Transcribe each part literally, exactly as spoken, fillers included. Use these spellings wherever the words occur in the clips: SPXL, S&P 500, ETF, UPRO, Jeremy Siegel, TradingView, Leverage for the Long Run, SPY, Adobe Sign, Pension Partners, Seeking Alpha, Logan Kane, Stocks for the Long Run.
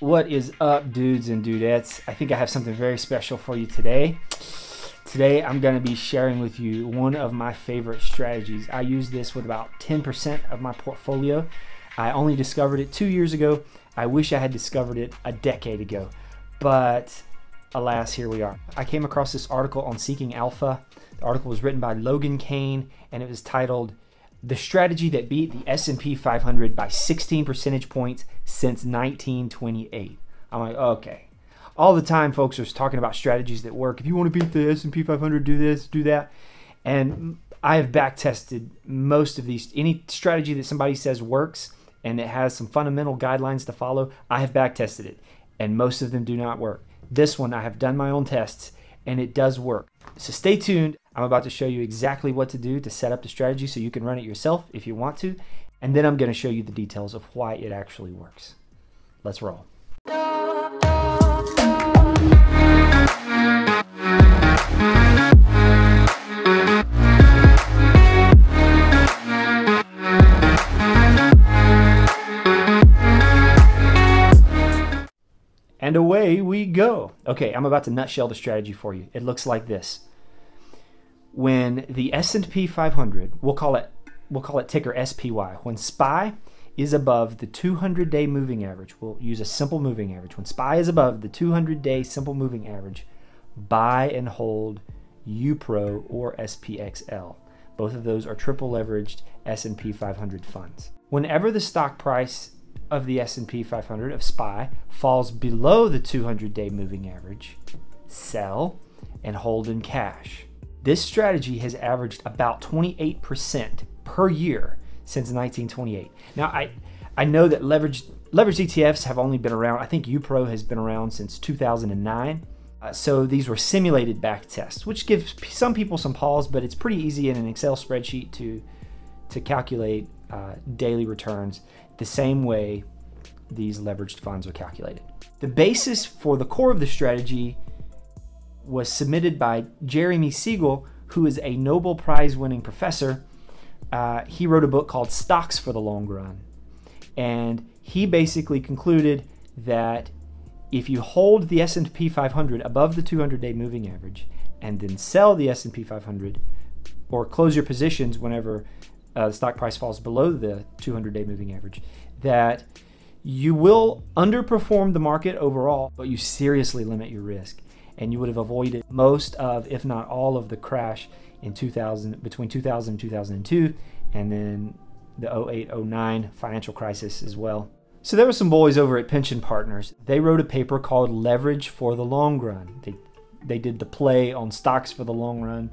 What is up, dudes and dudettes? I think I have something very special for you today. Today, I'm going to be sharing with you one of my favorite strategies. I use this with about ten percent of my portfolio. I only discovered it two years ago. I wish I had discovered it a decade ago, but alas, here we are. I came across this article on Seeking Alpha. The article was written by Logan Kane, and it was titled, "The Strategy That Beat the S and P five hundred by sixteen percentage points Since nineteen twenty-eight. I'm like, okay. All the time, folks are talking about strategies that work. If you want to beat the S and P five hundred, do this, do that. And I have back-tested most of these. Any strategy that somebody says works and it has some fundamental guidelines to follow, I have back-tested it. And most of them do not work. This one, I have done my own tests and it does work. So stay tuned. I'm about to show you exactly what to do to set up the strategy so you can run it yourself if you want to. And then I'm going to show you the details of why it actually works. Let's roll. And away we go. Okay, I'm about to nutshell the strategy for you. It looks like this. When the S and P five hundred, we'll call it we'll call it ticker S P Y, when S P Y is above the two hundred day moving average, we'll use a simple moving average. When S P Y is above the two hundred day simple moving average, buy and hold U P R O or S P X L. Both of those are triple leveraged S and P five hundred funds. Whenever the stock price of the S and P five hundred, of S P Y, falls below the two hundred day moving average, sell and hold in cash. This strategy has averaged about twenty-eight percent per year since nineteen twenty-eight. Now, I, I know that leverage, leverage E T Fs have only been around, I think U P R O has been around since two thousand nine. Uh, so these were simulated back tests, which gives some people some pause, but it's pretty easy in an Excel spreadsheet to, to calculate Uh, daily returns the same way these leveraged funds are calculated. The basis for the core of the strategy was submitted by Jeremy Siegel, who is a Nobel Prize winning professor. Uh, he wrote a book called Stocks for the Long Run. And he basically concluded that if you hold the S and P five hundred above the two hundred day moving average and then sell the S and P five hundred or close your positions whenever Uh, the stock price falls below the two hundred day moving average, that you will underperform the market overall, but you seriously limit your risk. And you would have avoided most of, if not all of, the crash in two thousand, between two thousand and two thousand two, and then the oh eight oh nine financial crisis as well. So there were some boys over at Pension Partners. They wrote a paper called Leverage for the Long Run. They, they did the play on Stocks for the Long Run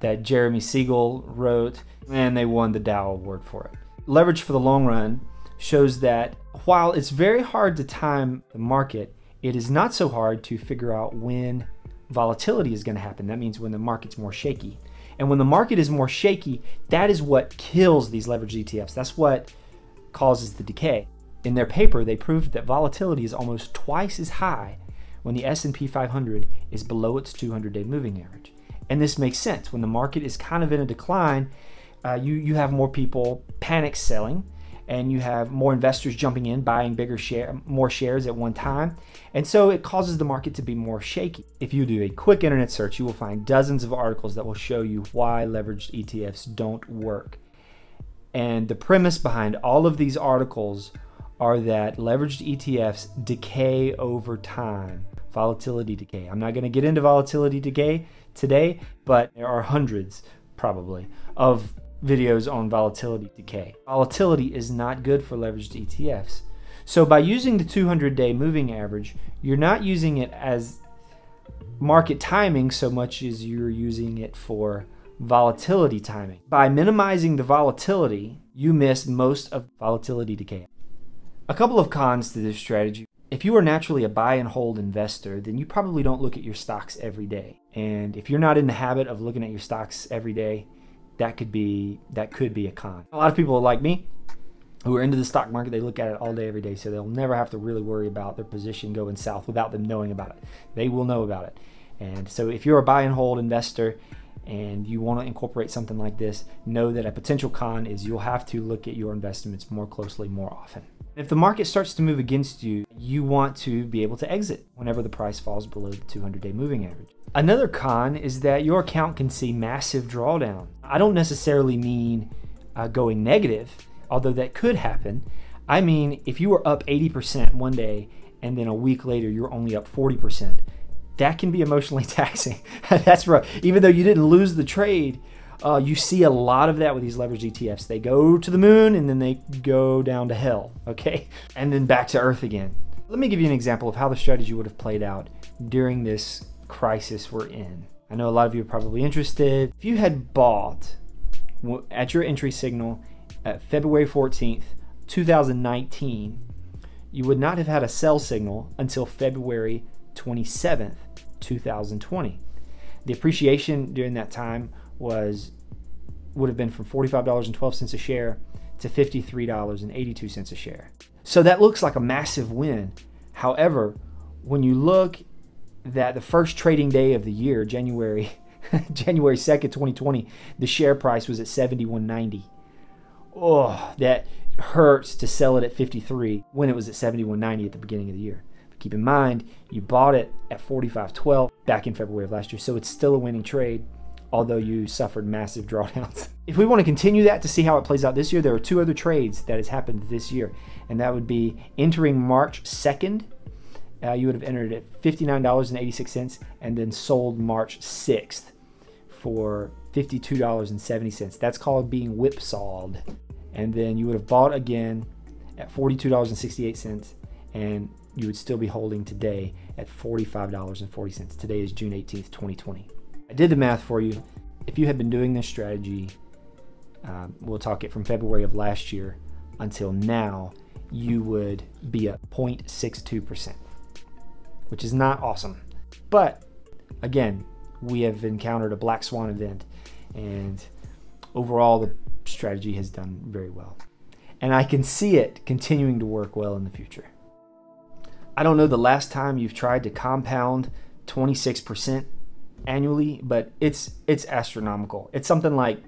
that Jeremy Siegel wrote, and they won the Dow Award for it. Leverage for the Long Run shows that while it's very hard to time the market, it is not so hard to figure out when volatility is going to happen. That means when the market's more shaky. And when the market is more shaky, that is what kills these leveraged E T Fs. That's what causes the decay. In their paper, they proved that volatility is almost twice as high when the S and P five hundred is below its two hundred day moving average. And this makes sense. When the market is kind of in a decline, uh, you, you have more people panic selling, and you have more investors jumping in, buying bigger share, more shares at one time. And so it causes the market to be more shaky. If you do a quick internet search, you will find dozens of articles that will show you why leveraged E T Fs don't work. And the premise behind all of these articles are that leveraged E T Fs decay over time. Volatility decay. I'm not going to get into volatility decay today, but there are hundreds, probably, of videos on volatility decay. Volatility is not good for leveraged E T Fs. So by using the two hundred day moving average, you're not using it as market timing so much as you're using it for volatility timing. By minimizing the volatility, you miss most of volatility decay. A couple of cons to this strategy. If you are naturally a buy and hold investor, then you probably don't look at your stocks every day. And if you're not in the habit of looking at your stocks every day, that could be that could be a con. A lot of people like me who are into the stock market, they look at it all day, every day, so they'll never have to really worry about their position going south without them knowing about it. They will know about it. And so if you're a buy and hold investor and you want to incorporate something like this, know that a potential con is you'll have to look at your investments more closely more often. If the market starts to move against you, you want to be able to exit whenever the price falls below the two hundred day moving average. Another con is that your account can see massive drawdown. I don't necessarily mean uh, going negative, although that could happen. I mean, if you were up eighty percent one day and then a week later you're only up forty percent, that can be emotionally taxing. That's rough. Even though you didn't lose the trade, uh, you see a lot of that with these leverage E T Fs. They go to the moon and then they go down to hell, okay? And then back to earth again. Let me give you an example of how the strategy would have played out during this crisis we're in. I know a lot of you are probably interested. If you had bought at your entry signal at February fourteenth, two thousand nineteen, you would not have had a sell signal until February twenty-seventh, two thousand twenty. The appreciation during that time was would have been from forty-five dollars and twelve cents a share to fifty-three dollars and eighty-two cents a share. So that looks like a massive win. However, when you look that the first trading day of the year, January January second, twenty twenty, the share price was at seventy-one ninety. Oh, that hurts to sell it at fifty-three when it was at seventy-one ninety at the beginning of the year. But keep in mind, you bought it at forty-five twelve back in February of last year, so it's still a winning trade, although you suffered massive drawdowns. If we want to continue that to see how it plays out this year, there are two other trades that has happened this year, and that would be entering March second, uh, you would have entered at fifty-nine dollars and eighty-six cents and then sold March sixth for fifty-two dollars and seventy cents. That's called being whipsawed. And then you would have bought again at forty-two dollars and sixty-eight cents and you would still be holding today at forty-five dollars and forty cents. Today is June eighteenth, twenty twenty. I did the math for you. If you had been doing this strategy, um, we'll talk it from February of last year until now, you would be at zero point six two percent, which is not awesome. But again, we have encountered a black swan event, and overall the strategy has done very well. And I can see it continuing to work well in the future. I don't know the last time you've tried to compound twenty-six percent annually, but it's it's astronomical. It's something like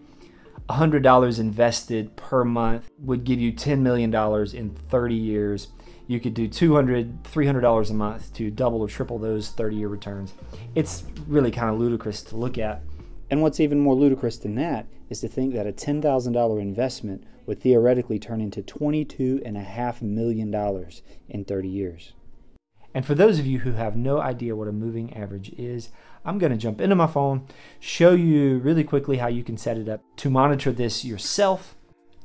one hundred dollars invested per month would give you ten million dollars in thirty years. You could do two hundred, three hundred dollars a month to double or triple those thirty year returns. It's really kind of ludicrous to look at. And what's even more ludicrous than that is to think that a ten thousand dollar investment would theoretically turn into twenty-two and a half million dollars in thirty years. And for those of you who have no idea what a moving average is, I'm going to jump into my phone, show you really quickly how you can set it up to monitor this yourself,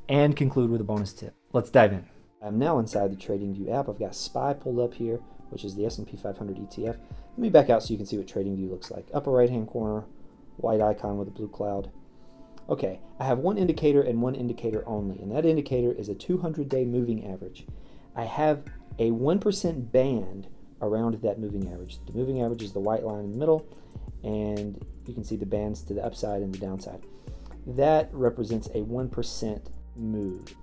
and conclude with a bonus tip. Let's dive in. I'm now inside the TradingView app. I've got S P Y pulled up here, which is the S and P five hundred E T F. Let me back out so you can see what TradingView looks like. Upper right-hand corner, white icon with a blue cloud. Okay, I have one indicator and one indicator only, and that indicator is a two hundred day moving average. I have a one percent band around that moving average. The moving average is the white line in the middle, and you can see the bands to the upside and the downside. That represents a one percent move.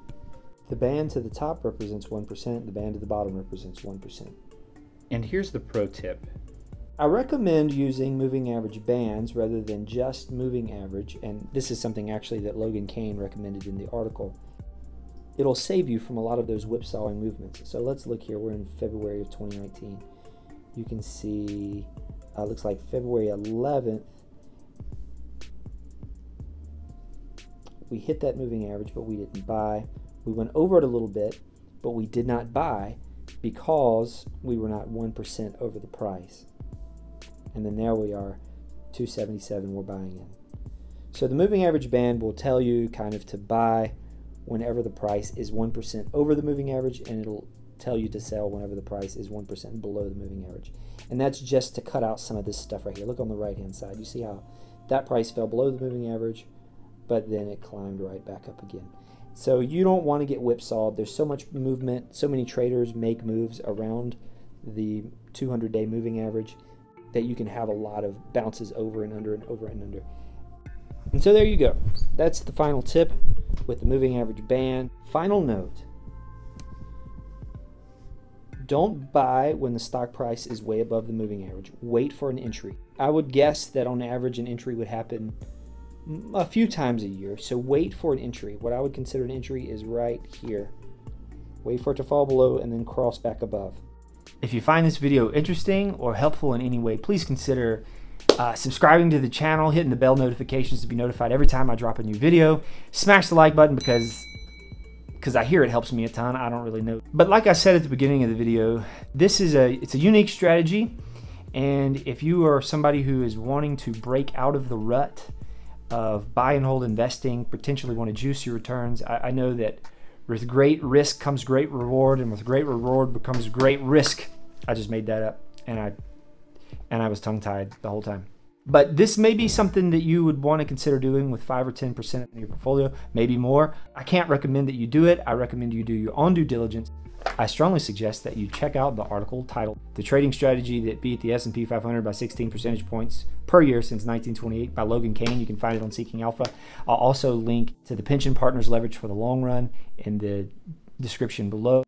The band to the top represents one percent, the band to the bottom represents one percent. And here's the pro tip. I recommend using moving average bands rather than just moving average, and this is something actually that Logan Kane recommended in the article. It'll save you from a lot of those whipsawing movements. So let's look here. We're in February of twenty nineteen. You can see it uh, looks like February eleventh. We hit that moving average, but we didn't buy. We went over it a little bit, but we did not buy because we were not one percent over the price. And then there we are, two seventy-seven, we're buying in. So the moving average band will tell you kind of to buy whenever the price is one percent over the moving average, and it'll tell you to sell whenever the price is one percent below the moving average. And that's just to cut out some of this stuff right here. Look on the right-hand side. You see how that price fell below the moving average, but then it climbed right back up again. So you don't want to get whipsawed. There's so much movement. So many traders make moves around the two hundred day moving average that you can have a lot of bounces over and under and over and under. And so there you go. That's the final tip with the moving average band. Final note, don't buy when the stock price is way above the moving average. Wait for an entry. I would guess that on average an entry would happen a few times a year. So wait for an entry. What I would consider an entry is right here. Wait for it to fall below and then cross back above. If you find this video interesting or helpful in any way, please consider uh, subscribing to the channel, hitting the bell notifications to be notified every time I drop a new video. Smash the like button because because I hear it helps me a ton. I don't really know. But like I said at the beginning of the video, this is a it's a unique strategy. And if you are somebody who is wanting to break out of the rut of buy and hold investing, potentially want to juice your returns, I, I know that with great risk comes great reward, and with great reward becomes great risk. I just made that up, and I and I was tongue-tied the whole time. But this may be something that you would want to consider doing with five or ten percent of your portfolio, maybe more. I can't recommend that you do it. I recommend you do your own due diligence. I strongly suggest that you check out the article titled The Trading Strategy That Beat the S and P five hundred by sixteen percentage points per year since nineteen twenty-eight by Logan Kane. You can find it on Seeking Alpha. I'll also link to the Pension Partners Leverage for the Long Run in the description below.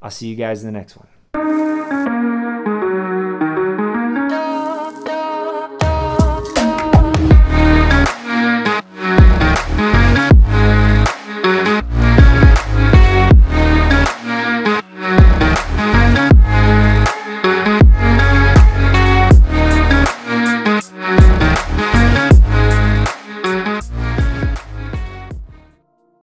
I'll see you guys in the next one.